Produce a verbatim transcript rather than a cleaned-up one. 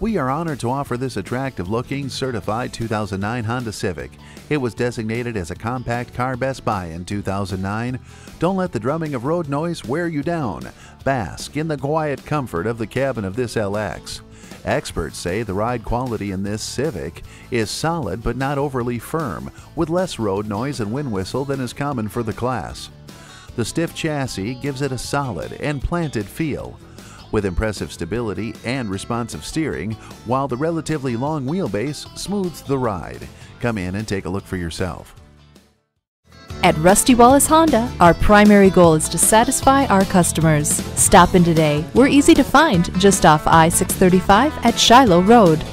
We are honored to offer this attractive-looking, certified two thousand nine Honda Civic. It was designated as a compact car Best Buy in two thousand nine. Don't let the drumming of road noise wear you down. Bask in the quiet comfort of the cabin of this L X. Experts say the ride quality in this Civic is solid but not overly firm, with less road noise and wind whistle than is common for the class. The stiff chassis gives it a solid and planted feel, with impressive stability and responsive steering, while the relatively long wheelbase smooths the ride. Come in and take a look for yourself. At Rusty Wallis Honda, our primary goal is to satisfy our customers. Stop in today. We're easy to find just off I six thirty-five at Shiloh Road.